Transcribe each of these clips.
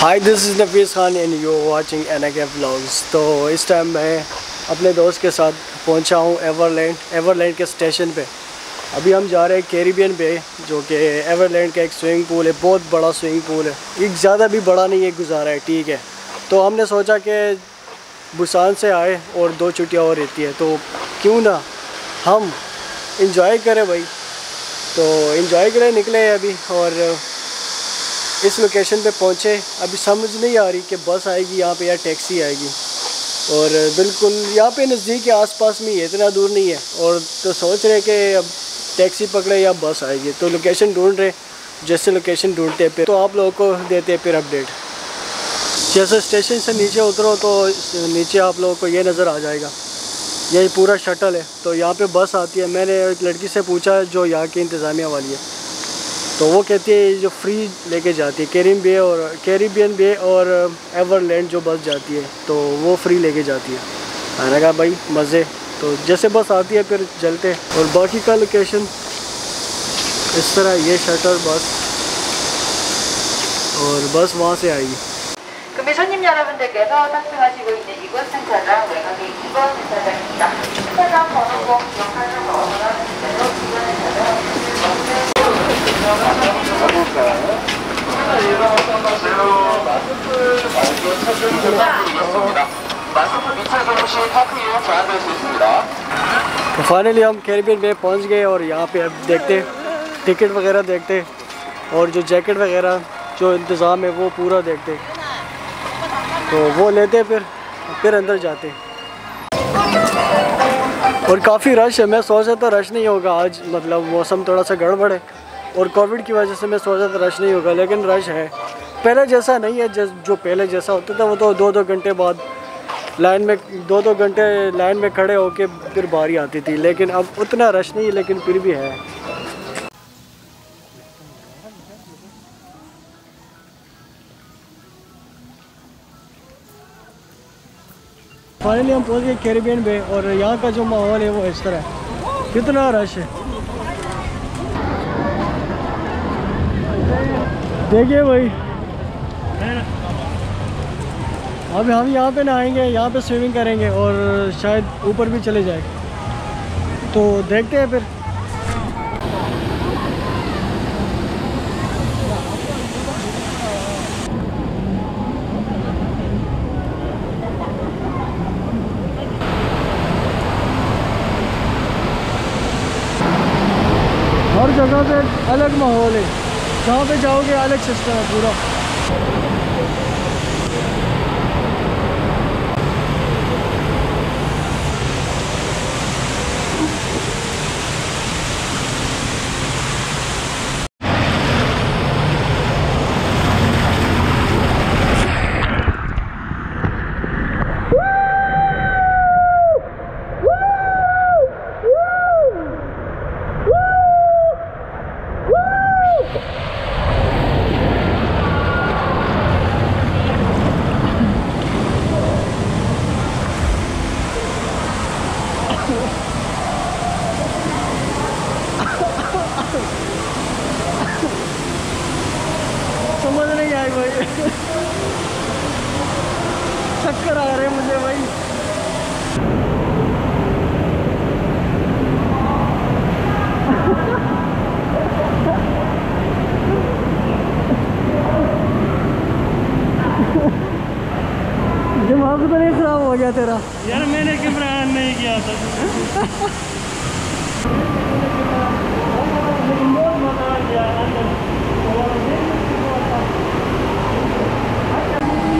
High this is Nafees Khan and you watching NAK blogs. तो इस time मैं अपने दोस्त के साथ पहुंचा हूं एवरलैंड के स्टेशन पे। अभी हम जा रहे हैं कैरिबियन बे, जो कि एवरलैंड का एक स्विमिंग पूल है, बहुत बड़ा स्विमिंग पूल है। एक ज़्यादा भी बड़ा नहीं है, गुजारा है, ठीक है। तो हमने सोचा कि बुसान से आए और दो छुट्टियाँ और रहती है, तो क्यों ना हम इंजॉय करें भाई। तो इंजॉय के लिए निकले अभी और इस लोकेशन पे पहुँचे। अभी समझ नहीं आ रही कि बस आएगी यहाँ पे या टैक्सी आएगी, और बिल्कुल यहाँ पे नज़दीक के आसपास में, इतना दूर नहीं है। और तो सोच रहे कि अब टैक्सी पकड़े या बस आएगी, तो लोकेशन ढूंढ रहे। जैसे लोकेशन ढूंढते फिर तो आप लोगों को देते फिर अपडेट। जैसे स्टेशन से नीचे उतरो तो नीचे आप लोगों को ये नज़र आ जाएगा, यही पूरा शटल है। तो यहाँ पर बस आती है। मैंने एक लड़की से पूछा जो यहाँ की इंतज़ामिया वाली है, तो वो कहती है जो फ्री लेके जाती है कैरिबियन बे और एवरलैंड जो बस जाती है, तो वो फ्री लेके जाती है। मैंने कहा भाई मज़े। तो जैसे बस आती है फिर चलते। और बाकी का लोकेशन इस तरह, ये शटर बस, और बस वहाँ से आएगी। तो फाइनली हम कैरिबियन बे पहुंच गए, और यहाँ पे अब देखते टिकट वगैरह देखते, और जो जैकेट वगैरह जो इंतज़ाम है वो पूरा देखते, तो वो लेते फिर अंदर जाते। और काफ़ी रश है। मैं सोच रहा था रश नहीं होगा आज, मतलब मौसम थोड़ा सा गड़बड़ है और कोविड की वजह से मैं सोचा था रश नहीं होगा, लेकिन रश है। पहले जैसा नहीं है, जो पहले जैसा होता था वो तो दो घंटे बाद लाइन में खड़े होके फिर बारी आती थी, लेकिन अब उतना रश नहीं है, लेकिन फिर भी है। फाइनली हम पहुँच गए कैरिबियन बे, और यहाँ का जो माहौल है वो इस तरह है, कितना रश है। देखिए भाई, अभी हम यहाँ पे नहाएंगे, यहाँ पे स्विमिंग करेंगे, और शायद ऊपर भी चले जाए, तो देखते हैं फिर। हर जगह पे अलग माहौल है, जहाँ पे जाओगे अलग सिस्टम है पूरा। समझ नहीं आई भाई, चक्कर आ रहे मुझे भाई। दिमाग तो नहीं खराब हो गया तेरा? यार मैंने घबराहट नहीं किया था।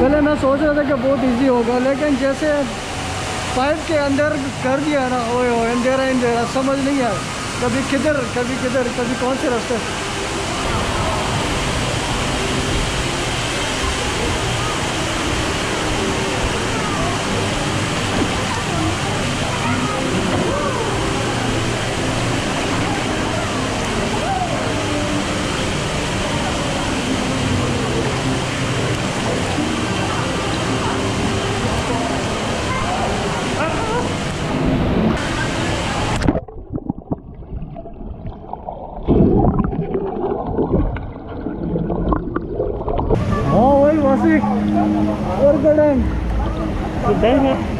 पहले मैं सोच रहा था कि बहुत इजी होगा, लेकिन जैसे पाइप के अंदर कर दिया ना, ओए ओए अंधेरा अंधेरा, समझ नहीं आया कभी किधर कभी किधर कभी कौन से रास्ते। ज़्यादा है।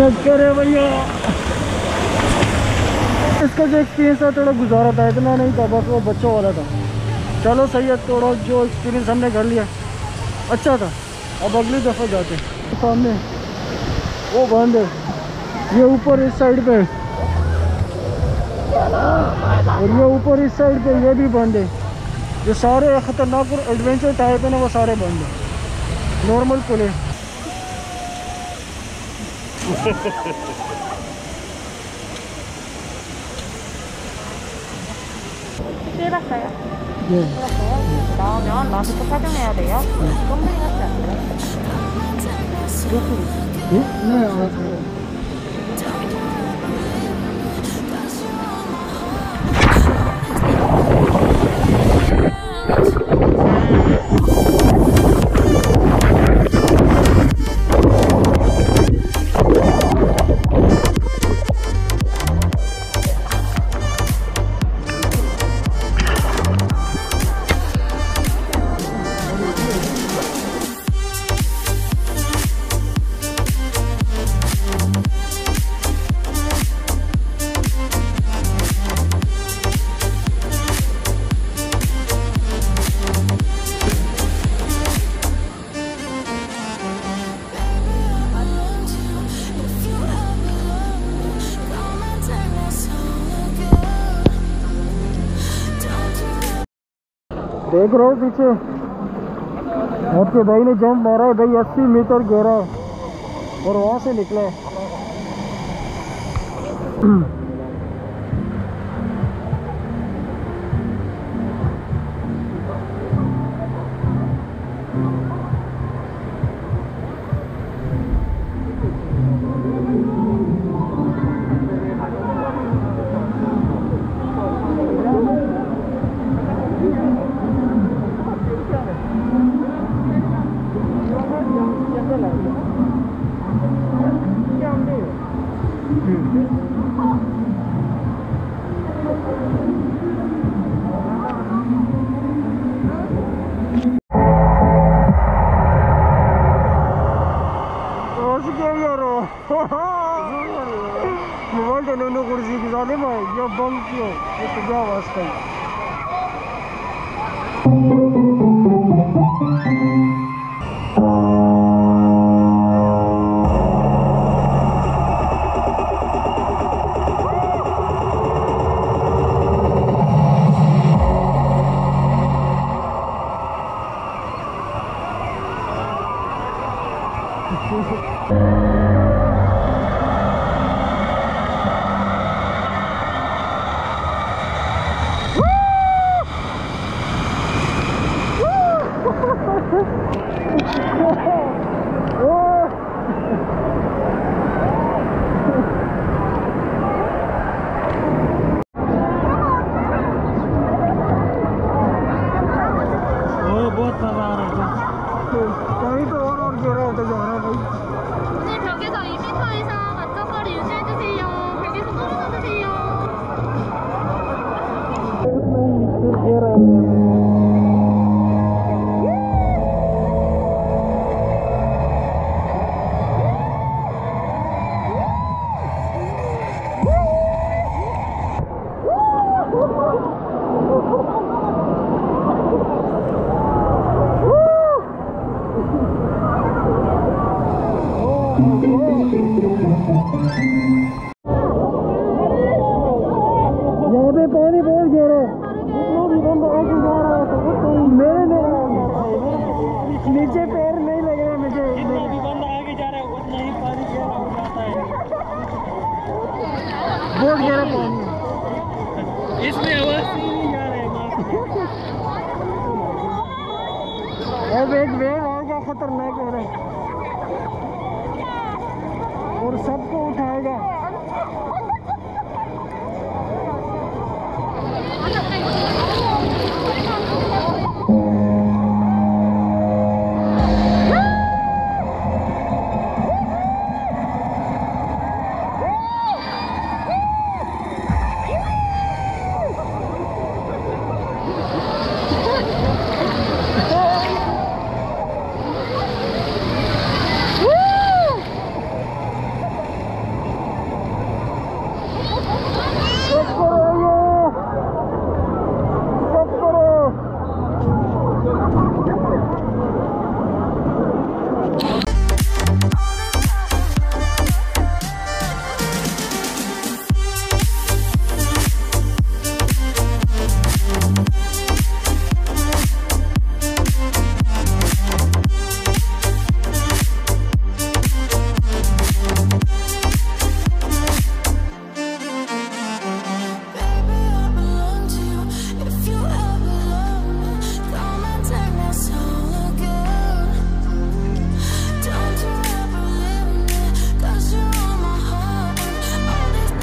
चक्कर है भैया, इसका जो एक्सपीरियंस था थोड़ा गुजारा था, इतना नहीं था, बस वो बच्चों वाला था। चलो सही है, थोड़ा जो एक्सपीरियंस हमने कर लिया अच्छा था। अब अगली दफ़ा जाते हैं। सामने वो बंद है, ये ऊपर इस साइड पे और ये ऊपर इस साइड पे, ये भी बंद है। जो सारे ख़तरनाक और एडवेंचर टाइप है ना, वो सारे बंद हैं, नॉर्मल पुल है। देख रहे हो पीछे आपके भाई ने जंप मारा है भाई, 80 मीटर गहरा और वहाँ से निकला।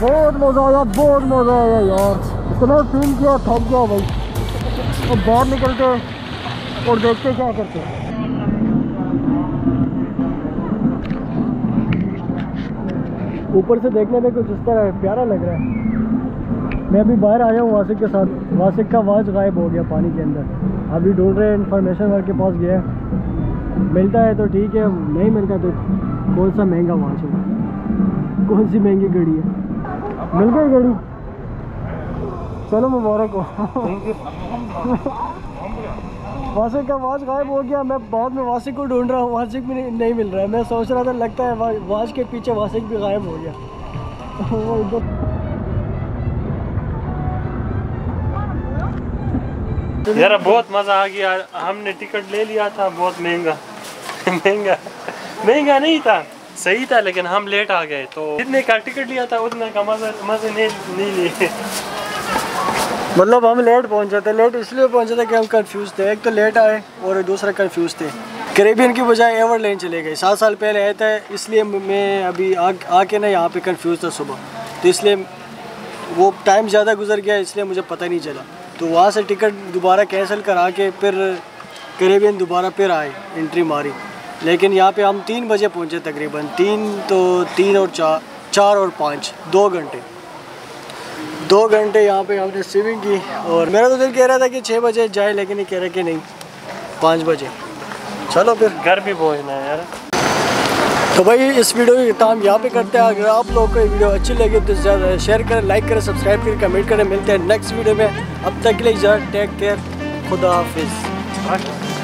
बहुत मज़ा आया, बहुत मज़ा आया यार। इतना फील किया, थक गया भाई। अब तो बाहर निकलते और देखते क्या करते। ऊपर से देखने में कुछ इस तरह प्यारा लग रहा है। मैं अभी बाहर आया हूँ वासिक के साथ। वासिक का वाच गायब हो गया पानी के अंदर। अभी ढूंढ रहे हैं, इन्फॉर्मेशन वर्क के पास गया है, मिलता है तो ठीक है, नहीं मिलता तो कौन सा महंगा वाच है, कौन सी महंगी घड़ी है। मिल गई घड़ी, चलो मुबारक हो। वासिक का वाच गायब हो गया। मैं बाद में वासिक को ढूंढ रहा हूँ, वासिक भी नहीं मिल रहा है। मैं सोच रहा था लगता है वाच के पीछे वासिक भी गायब हो गया। यार बहुत मज़ा आ गया। हमने टिकट ले लिया था, बहुत महंगा महंगा महंगा नहीं था, सही था, लेकिन हम लेट आ गए। तो जितने का टिकट लिया था उतना का मज़े नहीं लिए। मतलब हम लेट पहुंचे थे। लेट इसलिए पहुंचे थे कि हम कंफ्यूज थे। एक तो लेट आए और दूसरा कंफ्यूज थे। कैरेबियन की बजाय एवरलैंड चले गए। 7 साल पहले आए थे, इसलिए मैं अभी आके ना यहाँ पे कंफ्यूज था सुबह, तो इसलिए वो टाइम ज़्यादा गुजर गया, इसलिए मुझे पता नहीं चला। तो वहाँ से टिकट दोबारा कैंसिल करा के फिर कैरेबियन दोबारा फिर आए, एंट्री मारी। लेकिन यहाँ पर हम 3 बजे पहुँचे तकरीबन। 3 और 4 और 5 2 घंटे यहाँ पे हमने स्विमिंग की। और मेरा तो दिल कह रहा था कि 6 बजे जाए, लेकिन ये कह रहा कि नहीं 5 बजे। चलो फिर घर भी पहुँचना है यार। तो भाई इस वीडियो की खत्म यहाँ पे करते हैं। अगर आप लोगों को ये वीडियो अच्छी लगी तो ज़्यादा शेयर करें, लाइक करें, सब्सक्राइब करें, कमेंट करें। मिलते हैं नेक्स्ट वीडियो में। अब तक के लिए टेक केयर, खुदा हाफिज़।